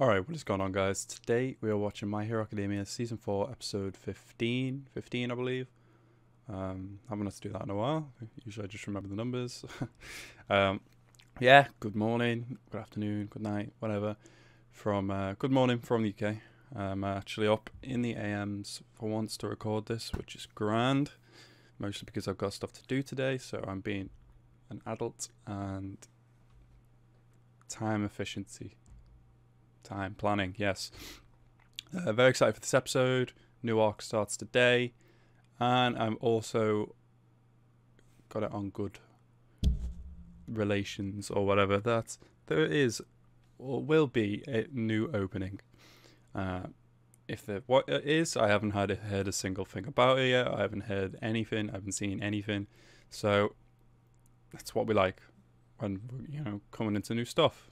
Alright, what is going on, guys? Today we are watching My Hero Academia Season 4, Episode 15, I believe. Haven't had to do that in a while. Usually I just remember the numbers. Yeah, good morning, good afternoon, good night, whatever. Good morning from the UK. I'm actually up in the AMs for once to record this, which is grand. Mostly because I've got stuff to do today, so I'm being an adult and time efficiency. Time planning, yes. Very excited for this episode. New arc starts today, and I'm also got it on good relations or whatever. That there is or will be a new opening. If there what it is, I haven't heard a single thing about it yet. I haven't heard anything. I haven't seen anything. So that's what we like when coming into new stuff.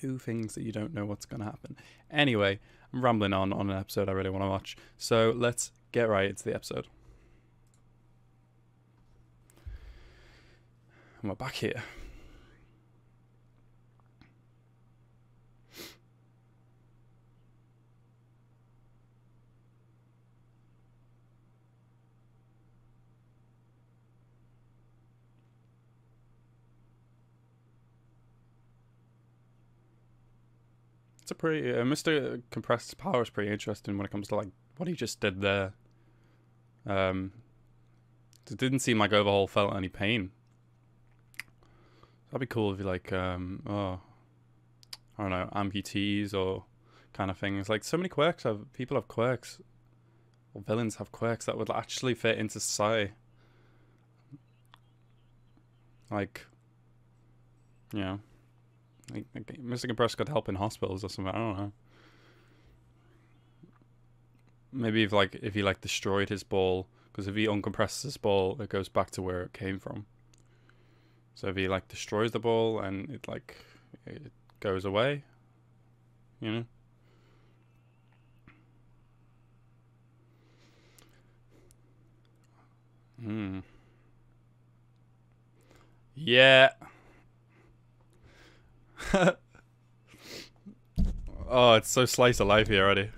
New things that you don't know what's going to happen. Anyway, I'm rambling on an episode I really want to watch. So let's get right into the episode. And we're back here. It's a pretty Mr. Compressed Power is pretty interesting when it comes to like what he just did there. It didn't seem like Overhaul felt any pain. That'd be cool if you like I don't know, amputees or kind of things. Like so many quirks people have quirks. Or villains have quirks that would actually fit into society. Like Like Mr. Compressed could help in hospitals or something. I don't know. Maybe if he like destroyed his ball, because if he uncompresses his ball, it goes back to where it came from. So if he like destroys the ball and it goes away, Yeah. Oh, it's so slice of life here already.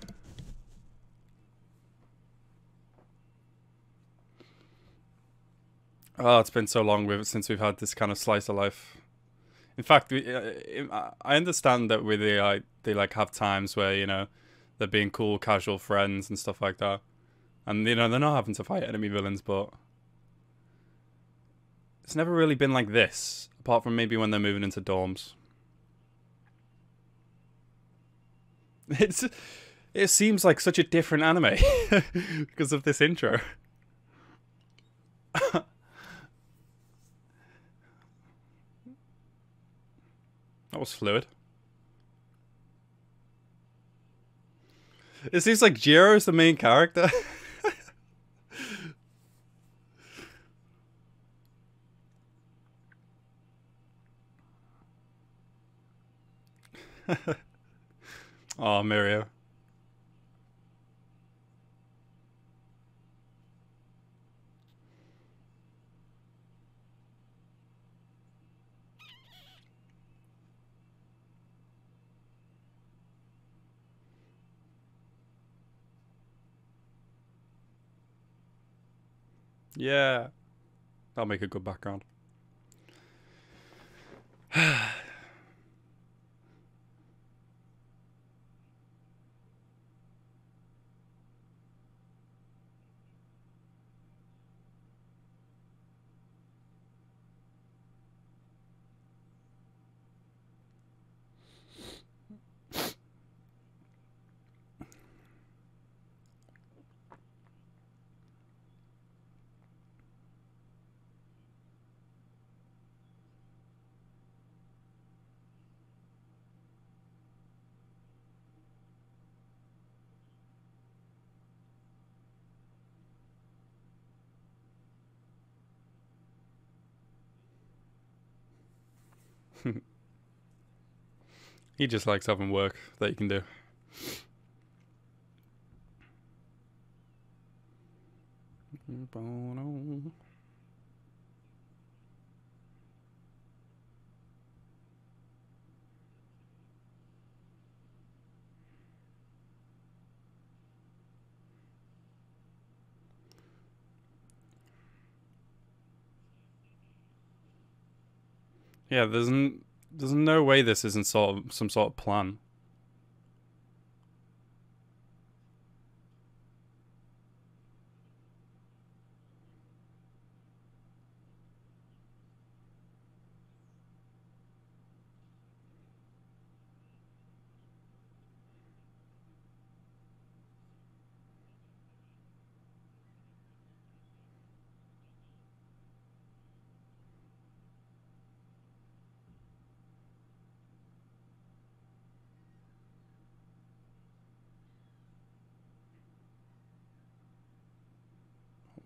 Oh, it's been so long since we've had this kind of slice of life. In fact, I understand that they have times where they're being cool, casual friends and stuff like that, and they're not having to fight enemy villains, but it's never really been like this, apart from maybe when they're moving into dorms. It seems like such a different anime because of this intro. That was fluid. It seems like Jiro is the main character. Oh, Mirio. Yeah. That'll make a good background. He just likes having work that you can do. Yeah, there's no way this isn't some sort of plan.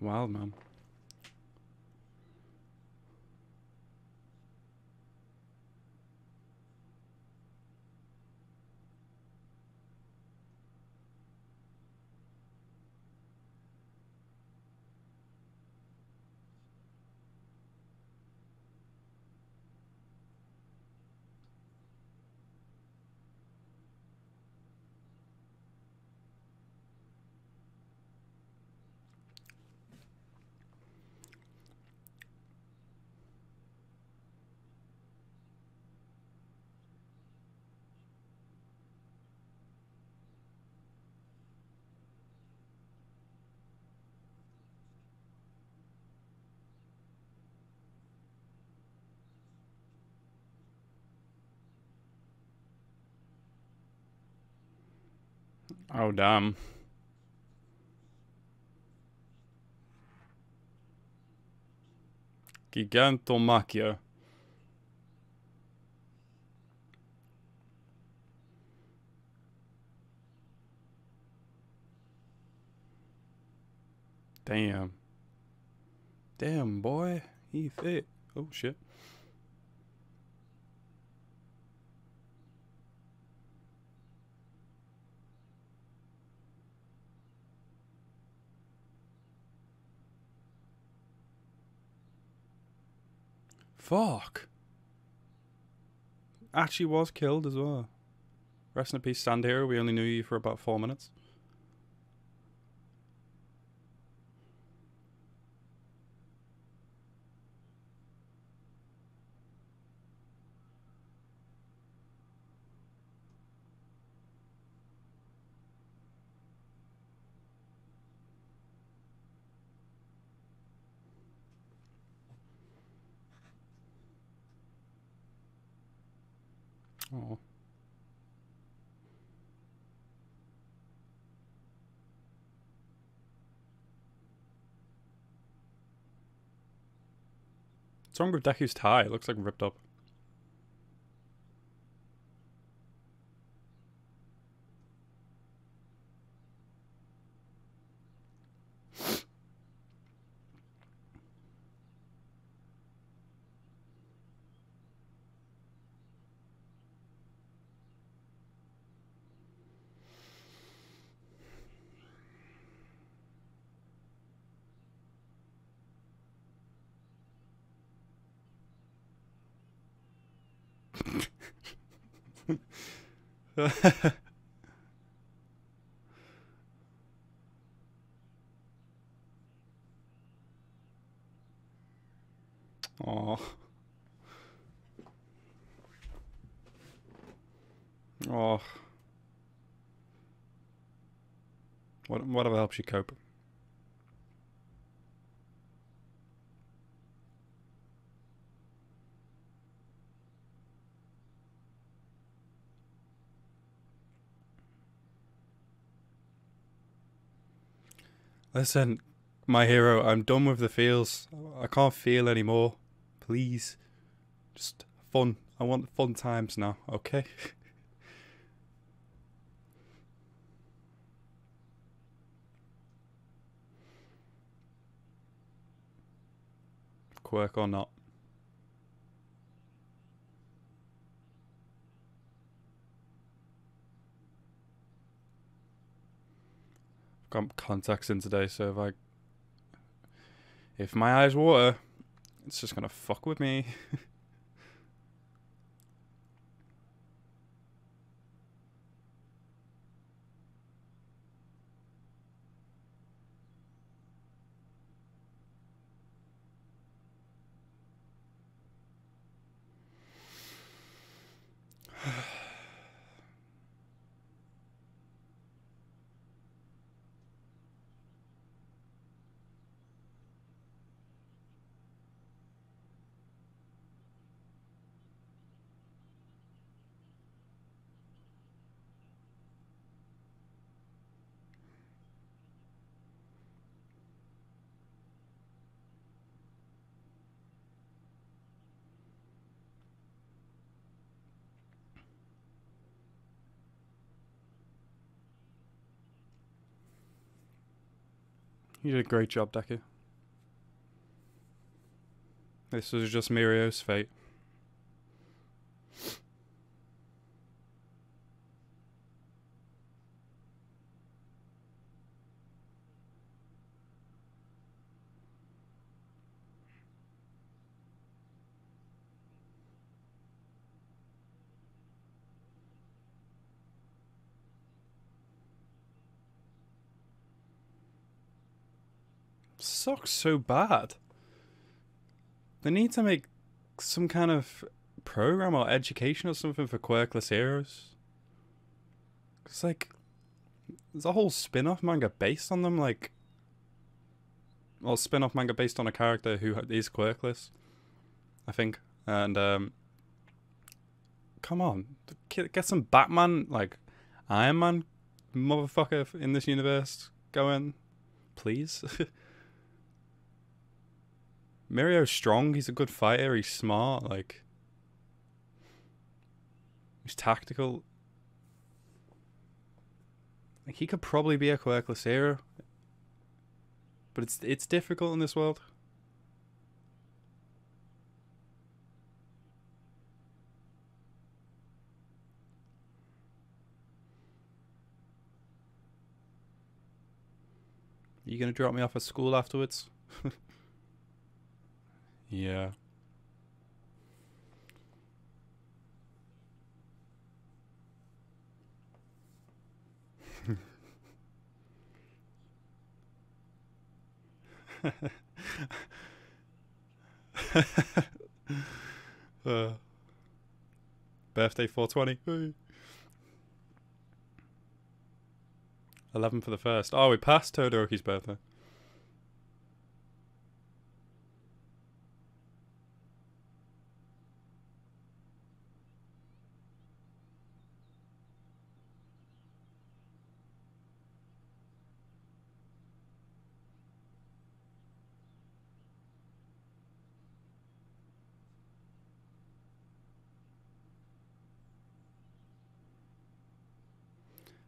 Wild, man. Oh, damn. Gigantomachia. Damn. Damn, boy. He fit. Oh, shit. Fuck. Actually was killed as well. Rest in peace, Stand Hero. We only knew you for about 4 minutes. Oh. What's wrong with Deku's tie? It looks like ripped up. Oh. Oh. Whatever helps you cope. Listen, my hero, I'm done with the feels. I can't feel anymore. Please. Just fun. I want fun times now, okay? Quirk or not. Got contacts in today, so if my eyes water, it's just gonna fuck with me. You did a great job, Deku. This was just Mirio's fate. Sucks so bad. They need to make some kind of program or education or something for quirkless heroes. It's like there's a whole spin-off manga based on them, like, or spin-off manga based on a character who is quirkless, I think. And come on, get some Batman, like Iron Man, motherfucker in this universe going, please. Mirio's strong, he's a good fighter, he's smart, like, he's tactical. Like, he could probably be a quirkless hero. But it's difficult in this world. Are you gonna drop me off at school afterwards? Yeah. Birthday 420. 11 for the first. Oh, we passed Todoroki's birthday.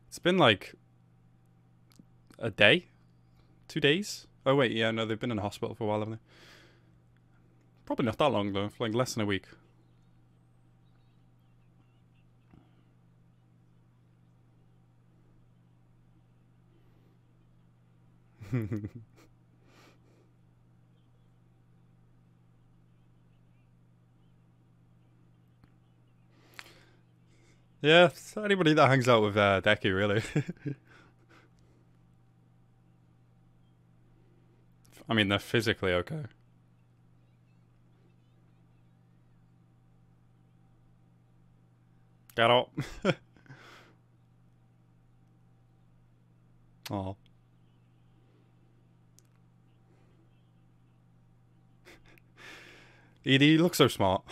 It's been like a day? 2 days? Oh wait, yeah, no, they've been in the hospital for a while, haven't they? Probably not that long though, like less than a week. Yeah, anybody that hangs out with Deku, really. I mean, they're physically okay. Get up. Oh. Edie looks so smart.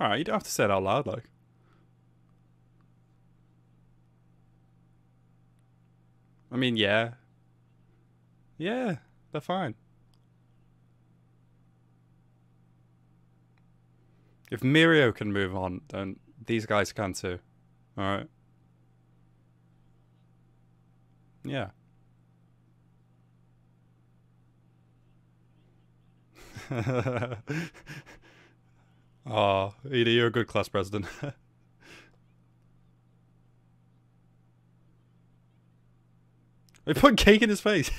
Alright, you don't have to say it out loud, like. I mean, yeah. Yeah, they're fine. If Mirio can move on, then these guys can too. Alright. Yeah. Oh, Edie, you're a good class president. They put cake in his face.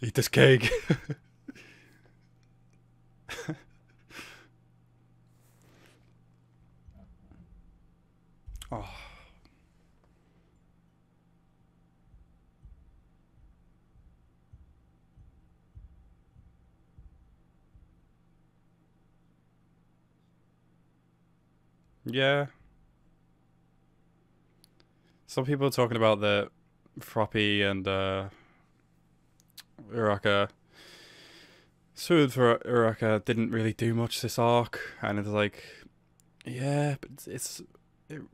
Eat this cake. Oh. Yeah. Some people are talking about the Froppy and Uraka. Sued for Uraka didn't really do much this arc, and it's like, yeah, but it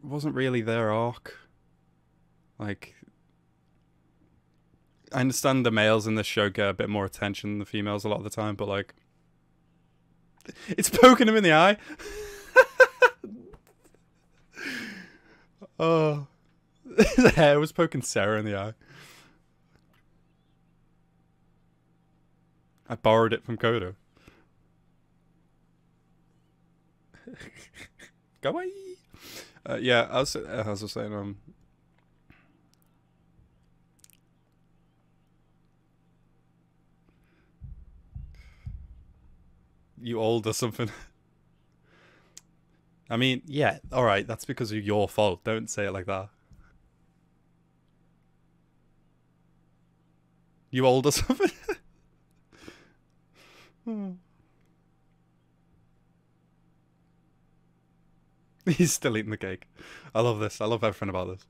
wasn't really their arc. Like, I understand the males in this show get a bit more attention than the females a lot of the time, but like, it's poking them in the eye. Oh. The hair was poking Sarah in the eye. I borrowed it from Kodo. Go away. Yeah, I was saying, you old or something. I mean, yeah, alright, that's because of your fault. Don't say it like that. You old or something? Hmm. He's still eating the cake. I love this. I love everything about this.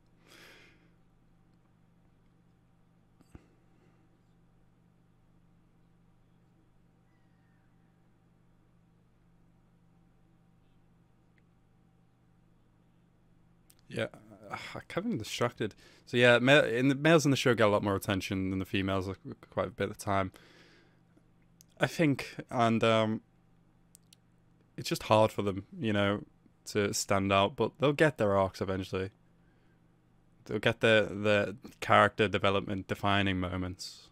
Yeah, I kept him distracted. So yeah, in the males in the show get a lot more attention than the females, quite a bit of time, I think, and it's just hard for them, you know, to stand out. But they'll get their arcs eventually. They'll get their character development defining moments.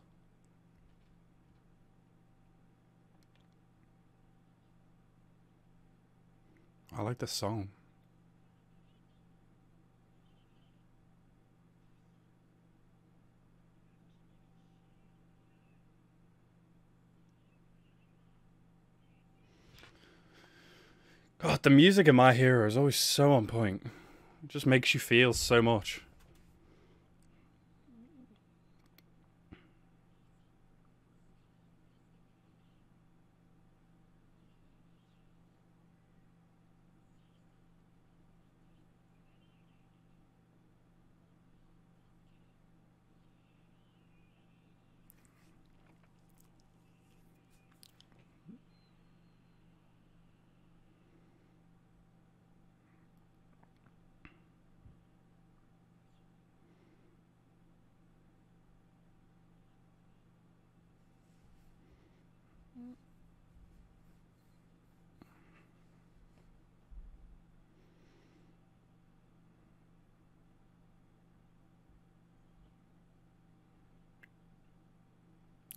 I like this song. God, the music in My Hero is always so on point. It just makes you feel so much.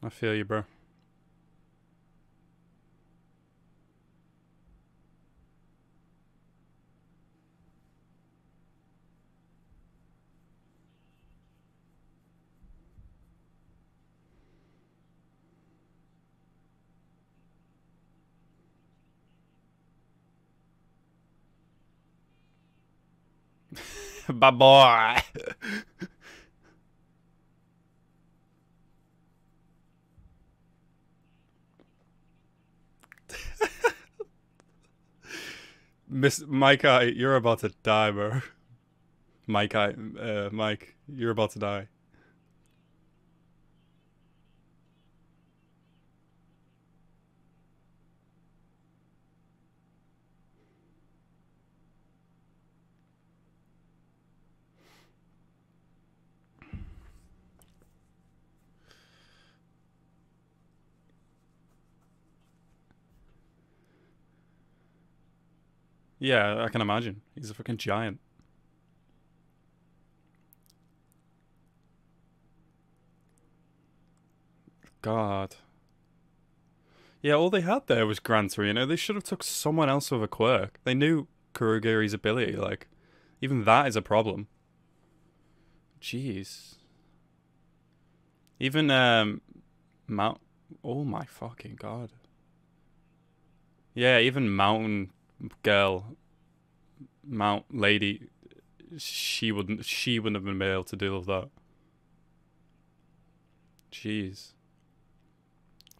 I feel you, bro. Bye, boy. Mike, you're about to die, bro. Mike, you're about to die. Yeah, I can imagine. He's a fucking giant. God. Yeah, all they had there was Gran Torino. They should have took someone else with a quirk. They knew Kurugiri's ability, like, even that is a problem. Jeez. Even, Mount... Oh my fucking god. Yeah, even Mount Lady, she wouldn't have been able to deal with that. Jeez.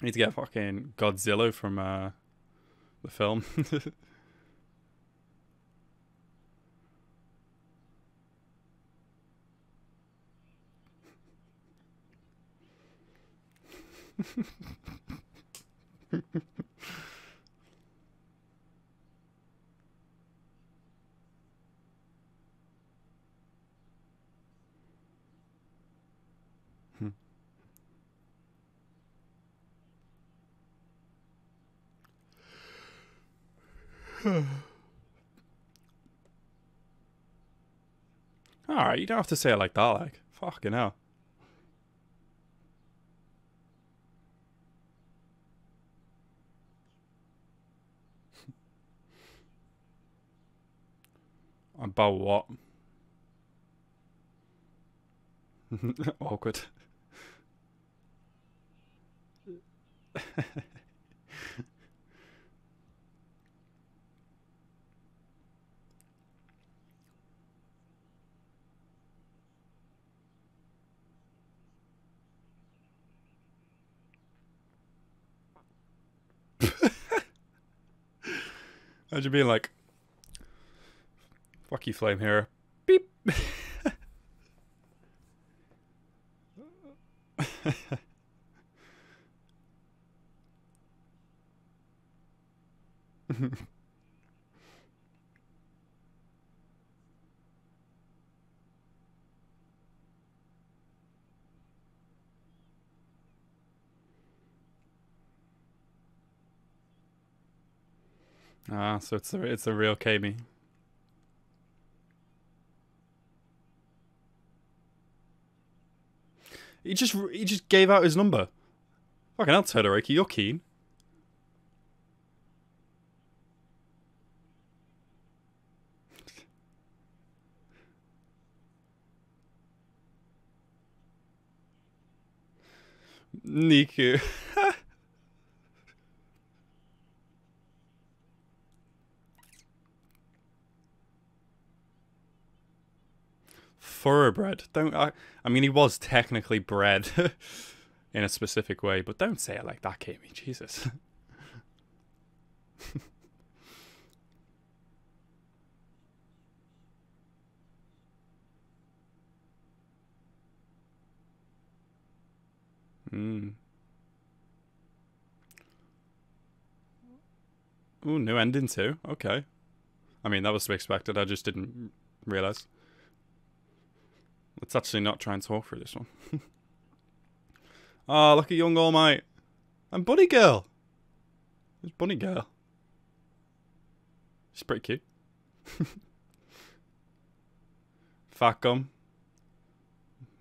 I need to get fucking Godzilla from the film. Alright, you don't have to say it like that, like. Fucking hell. About what? Awkward. How'd you be like? Fuck you, Flame Hero. Beep. Ah, so it's a real Kami. He just gave out his number. Fucking hell, Todoroki, you're keen. Niku. Thoroughbred. Don't. I mean, he was technically bred in a specific way, but don't say it like that, Kami. Jesus. Hmm. Ooh, new ending too. Okay. I mean, that was to be expected. I just didn't realize. Let's actually not try and talk through this one. Ah, oh, look at young All Might. And Bunny Girl. Who's Bunny Girl? She's pretty cute. Fat Gum.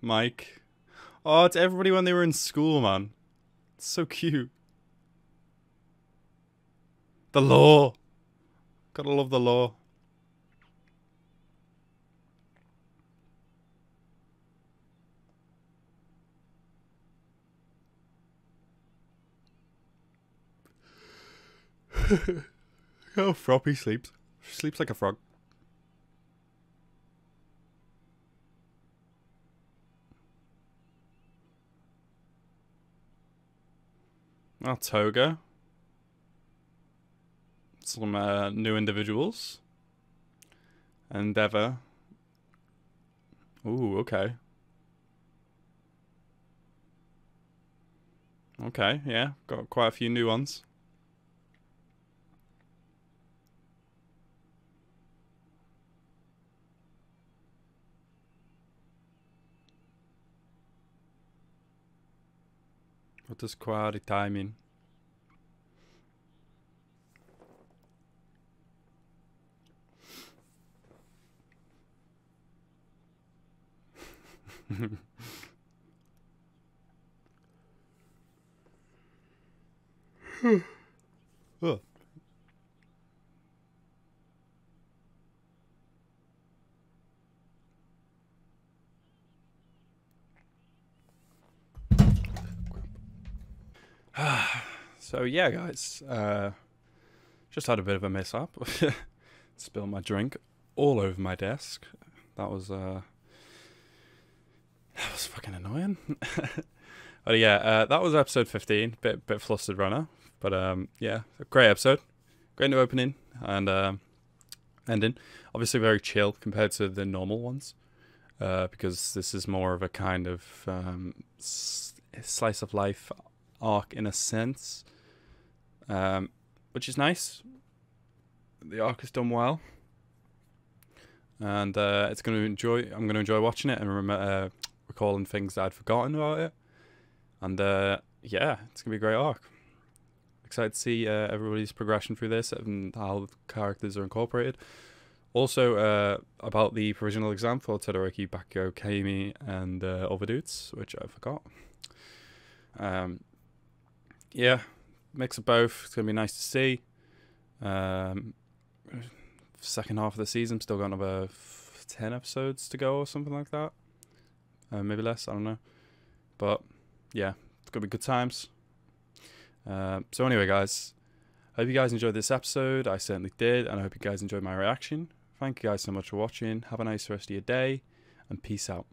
Mike. Oh, it's everybody when they were in school, man. It's so cute. The law. Gotta love the law. Oh, Froppy sleeps. She sleeps like a frog. Oh, Toga. Some new individuals. Endeavor. Ooh, okay. Okay, yeah. Got quite a few new ones. What does quality time mean? Oh. So yeah, guys, just had a bit of a mishap. Spilled my drink all over my desk. That was fucking annoying. But yeah, that was episode 15. Bit flustered right now, but yeah, great episode, great new opening and ending. Obviously very chill compared to the normal ones, because this is more of a kind of slice of life arc in a sense, which is nice. The arc has done well, and it's going to enjoy. I'm going to enjoy watching it and recalling things that I'd forgotten about it. And yeah, it's going to be a great arc. Excited to see everybody's progression through this and how the characters are incorporated. Also, about the provisional exam for Todoroki, Bakugo, Kami, and other dudes, which I forgot. Yeah, mix of both. It's going to be nice to see. Second half of the season, still got another 10 episodes to go or something like that. Maybe less, I don't know. But, yeah, it's going to be good times. So anyway, guys, I hope you guys enjoyed this episode. I certainly did, and I hope you guys enjoyed my reaction. Thank you guys so much for watching. Have a nice rest of your day, and peace out.